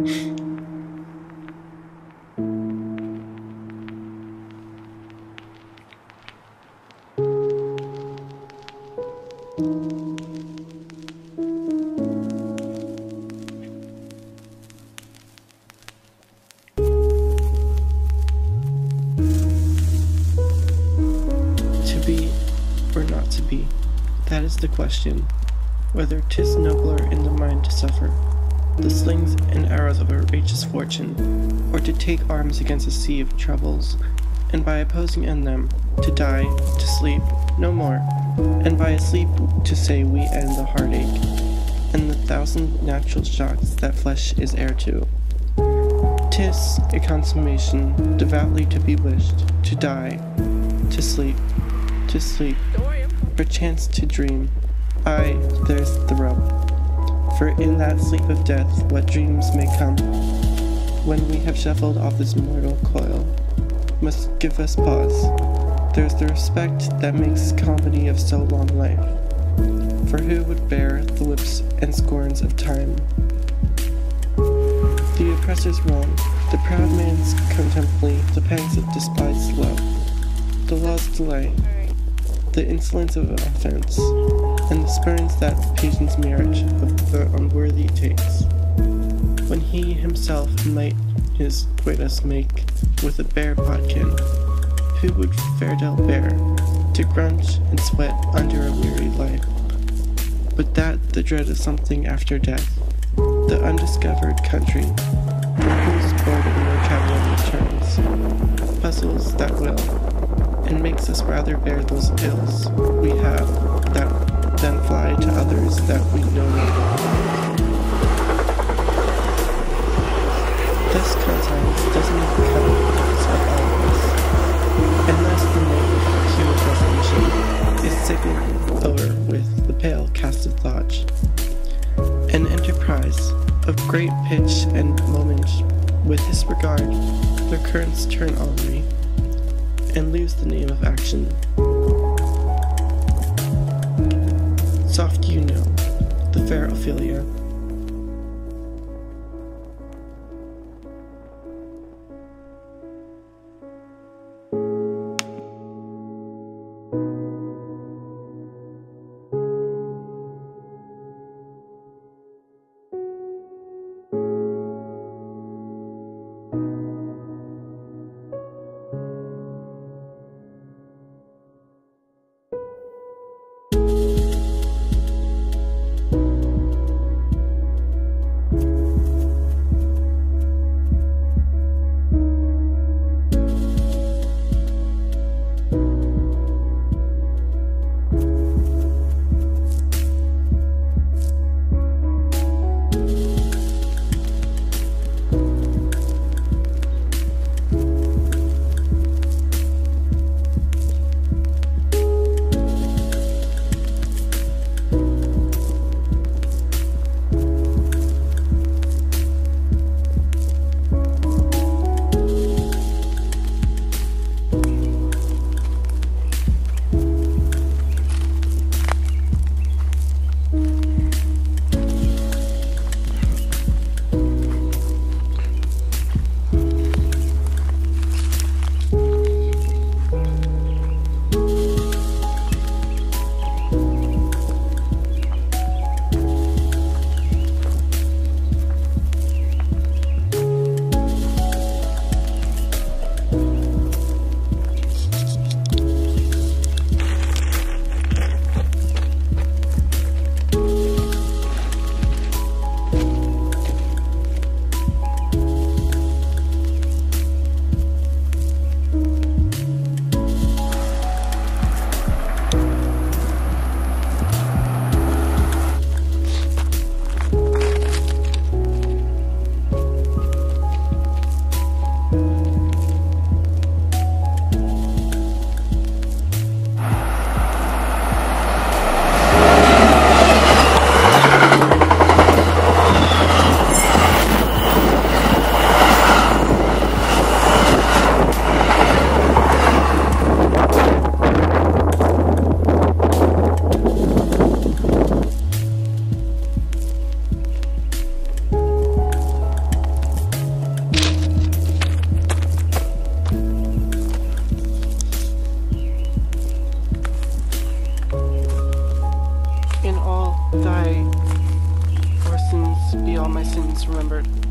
To be or not to be, that is the question. Whether 'tis nobler in the mind to suffer the slings and arrows of outrageous fortune, or to take arms against a sea of troubles, and by opposing in them, to die, to sleep, no more, and by a sleep to say we end the heartache, and the thousand natural shocks that flesh is heir to. 'Tis a consummation devoutly to be wished, to die, to sleep, perchance to dream. Ay, there's the rub, for in that sleep of death what dreams may come, when we have shuffled off this mortal coil, must give us pause. There's the respect that makes comedy of so long life, for who would bear the lips and scorns of time? The oppressor's wrong, the proud man's contempt, the pangs of despised love, the law's delay, the insolence of offense, and the spurns that patient's marriage of the unworthy takes, when he himself might his coitus make with a bare bodkin. Who would Fairdale bear to grunge and sweat under a weary life, but that the dread of something after death, the undiscovered country, whose boredom no traveler returns, puzzles that will, and makes us rather bear those ills we have that then fly to others that we know not. This conscience doesn't become itself always, unless the name of human resolution is signed over with the pale cast of thought. An enterprise of great pitch and moment, with his regard, their currents turn on me, and lose the name of action. Soft you know, the fair Ophelia. Thy sins be all my sins remembered.